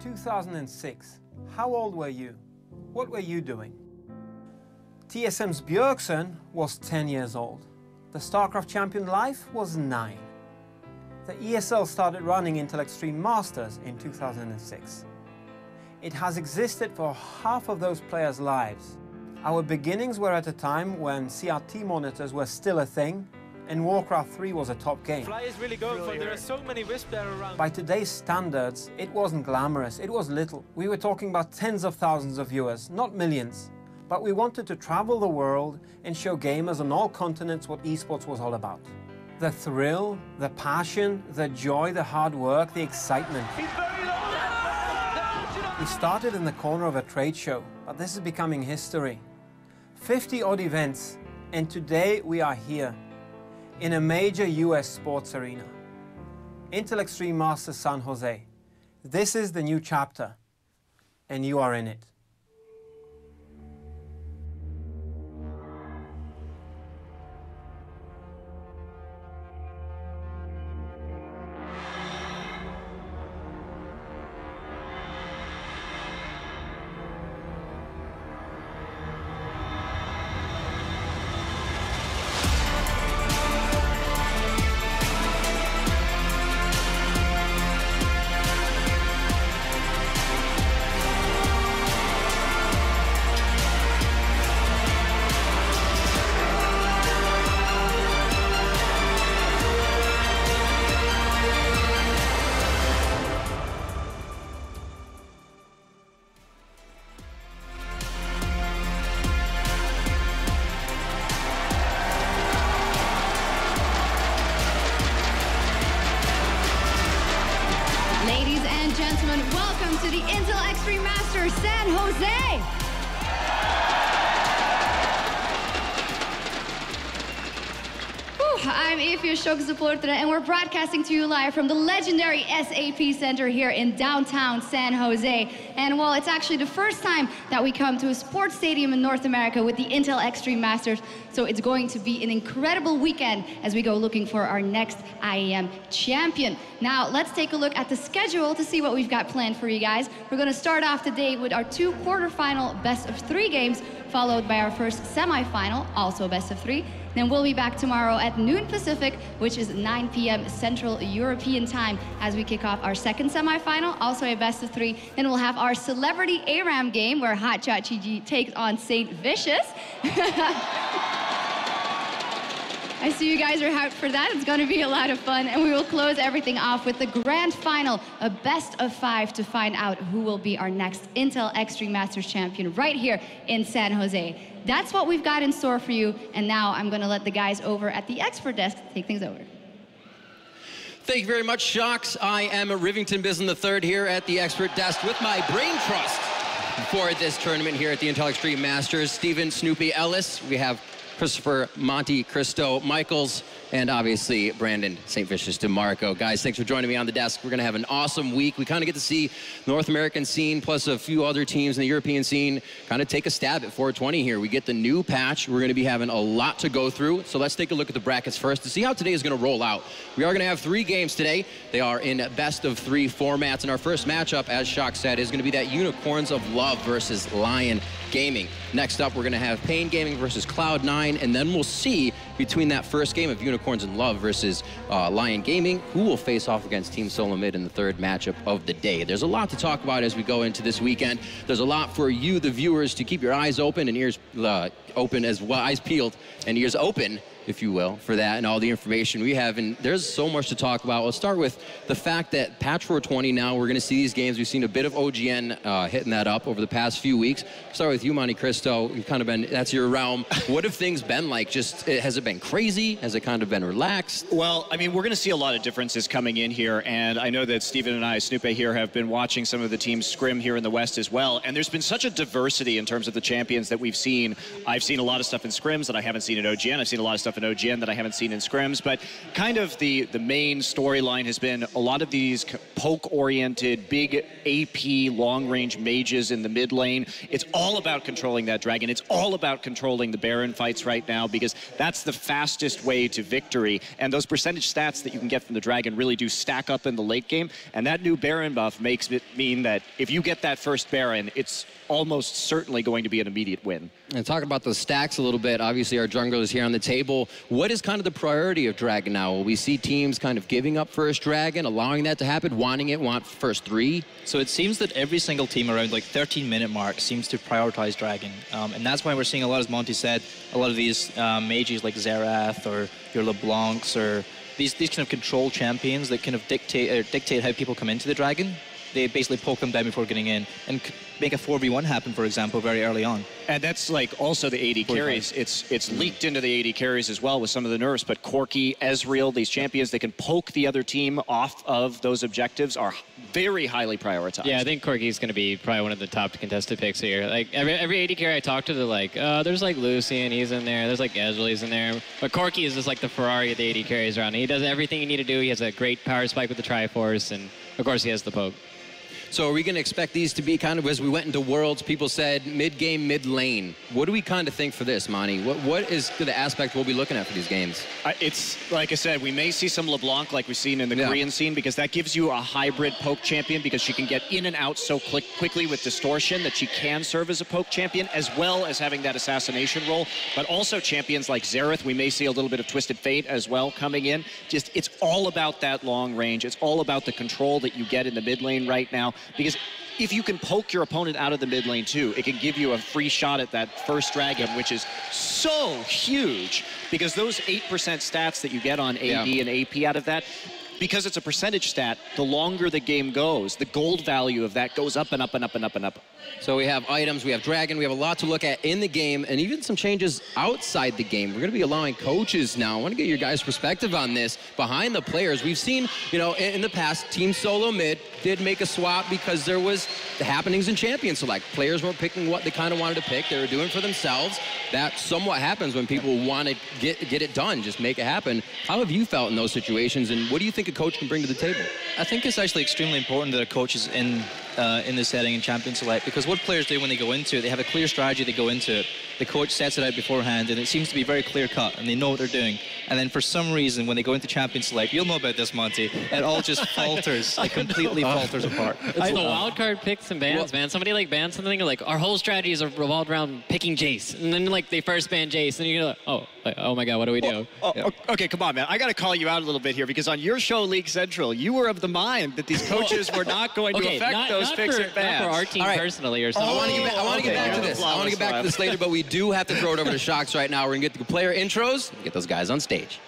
2006. How old were you? What were you doing? TSM's Bjergsen was 10 years old. The StarCraft champion Life was 9. The ESL started running Intel Extreme Masters in 2006. It has existed for half of those players' lives. Our beginnings were at a time when CRT monitors were still a thing and Warcraft 3 was a top game. Fly is really going for it. There are so many wisps there around. By today's standards, it wasn't glamorous, it was little. We were talking about tens of thousands of viewers, not millions. But we wanted to travel the world and show gamers on all continents what esports was all about. The thrill, the passion, the joy, the hard work, the excitement. We started in the corner of a trade show, but this is becoming history. 50 odd events, and today we are here, in a major US sports arena. Intel Extreme Masters San Jose. This is the new chapter, and you are in it. Afia Shok Zaportra, and we're broadcasting to you live from the legendary SAP Center here in downtown San Jose. And well, it's actually the first time that we come to a sports stadium in North America with the Intel Extreme Masters, so it's going to be an incredible weekend as we go looking for our next IEM champion. Now, let's take a look at the schedule to see what we've got planned for you guys. We're going to start off the day with our two quarterfinal best-of-3 games, followed by our first semifinal, also best-of-3. Then we'll be back tomorrow at noon Pacific, which is 9 p.m. Central European time, as we kick off our second semifinal, also a best-of-3. Then we'll have our celebrity ARAM game, where Hot Shot GG takes on Saint Vicious. I see you guys are hyped for that. It's going to be a lot of fun. And we will close everything off with the grand final, a best-of-5 to find out who will be our next Intel Extreme Masters champion right here in San Jose. That's what we've got in store for you. And now I'm going to let the guys over at the expert desk take things over. Thank you very much, Shoks. I am Rivington Bizon III here at the expert desk with my brain trust for this tournament here at the Intel Extreme Masters. Steven Snoopy Ellis. We have Christopher Monte Cristo Michaels, and obviously Brandon St. Vicious DeMarco. Guys, thanks for joining me on the desk. We're going to have an awesome week. We kind of get to see North American scene plus a few other teams in the European scene kind of take a stab at 420 here. We get the new patch. We're going to be having a lot to go through. So let's take a look at the brackets first to see how today is going to roll out. We are going to have 3 games today. They are in best-of-3 formats. And our first matchup, as Shock said, is going to be that Unicorns of Love versus Lion Gaming. Next up, we're going to have Pain Gaming versus Cloud 9. And then we'll see between that first game of Unicorns in Love versus Lion Gaming, who will face off against Team Solo Mid in the third matchup of the day. There's a lot to talk about as we go into this weekend. There's a lot for you, the viewers, to keep your eyes open and ears open as well, eyes peeled and ears open, if you will, for that and all the information we have. And there's so much to talk about. Let's start with the fact that Patch 420 now, we're going to see these games. We've seen a bit of OGN hitting that up over the past few weeks. Start with you, Monte Cristo. You've kind of been, that's your realm. What have things been like? Just, has it been crazy? Has it kind of been relaxed? Well, I mean, we're going to see a lot of differences coming in here. And I know that Steven and I, Snoopy here, have been watching some of the teams scrim here in the West as well. And there's been such a diversity in terms of the champions that we've seen. I've seen a lot of stuff in scrims that I haven't seen at OGN. I've seen a lot of stuff an OGN that I haven't seen in scrims, but kind of the main storyline has been a lot of these poke-oriented, big AP long-range mages in the mid lane. It's all about controlling that dragon. It's all about controlling the Baron fights right now because that's the fastest way to victory. And those percentage stats that you can get from the dragon really do stack up in the late game. And that new Baron buff makes it mean that if you get that first Baron, it's almost certainly going to be an immediate win. And talking about those stacks a little bit, obviously our jungler is here on the table. What is kind of the priority of dragon now? Will we see teams kind of giving up first dragon, allowing that to happen, wanting it, want first three? So it seems that every single team around like 13-minute mark seems to prioritize dragon. And that's why we're seeing a lot, as Monty said, a lot of these mages like Xerath or your Leblancs or these kind of control champions that kind of dictate how people come into the dragon. They basically poke them down before getting in and make a 4v1 happen, for example, very early on. And that's like also the AD carries. It's leaked into the AD carries as well with some of the nerfs, but Corky, Ezreal, these champions, they can poke the other team off of those objectives, are very highly prioritized. Yeah, I think Corky's going to be probably one of the top contested picks here. Like, every AD carry I talk to, they're like, oh, there's like Lucian, he's in there, there's like Ezreal, he's in there. But Corky is just like the Ferrari of the AD carries around. He does everything you need to do. He has a great power spike with the Triforce, and of course he has the poke. So are we going to expect these to be kind of, as we went into Worlds, people said mid-game, mid-lane. What do we kind of think for this, Monty? What is the aspect we'll be looking at for these games? It's, like I said, we may see some LeBlanc like we've seen in the Korean scene because that gives you a hybrid poke champion because she can get in and out so quickly with distortion that she can serve as a poke champion as well as having that assassination role. But also champions like Xerath, we may see a little bit of Twisted Fate as well coming in. Just, it's all about that long range. It's all about the control that you get in the mid lane right now. Because if you can poke your opponent out of the mid lane too, it can give you a free shot at that first dragon, which is so huge because those 8% stats that you get on AD and AP out of that, because it's a percentage stat, the longer the game goes, the gold value of that goes up and up and up and up and up. So we have items, we have dragon, we have a lot to look at in the game, and even some changes outside the game. We're going to be allowing coaches now. I want to get your guys' perspective on this behind the players. We've seen, you know, in the past, Team Solo Mid did make a swap because there was the happenings in Champion Select. Players weren't picking what they kind of wanted to pick. They were doing for themselves. That somewhat happens when people want to get it done, just make it happen. How have you felt in those situations, and what do you think a coach can bring to the table? I think it's actually extremely important that a coach is in the setting in Champion Select, because what players do when they go into it, they have a clear strategy they go into it. The coach sets it out beforehand, and it seems to be very clear-cut, and they know what they're doing. And then for some reason, when they go into Champion Select, you'll know about this, Monty, it all just falters. It completely falters apart. It's the wild card picks and bans, man. Somebody, like, bans something, like, our whole strategy is revolved around picking Jace. And then, like, they first ban Jace, and you're like, oh my God, what do we do? Okay, come on, man. I got to call you out a little bit here, because on your show, League Central, you were of the mind that these coaches were not going to affect those picks and bans. Not for our team personally or something. I want to get back to this. I want to get back to this later, but we do have to throw it over to Shox right now. We're going to get the player intros and get those guys on stage.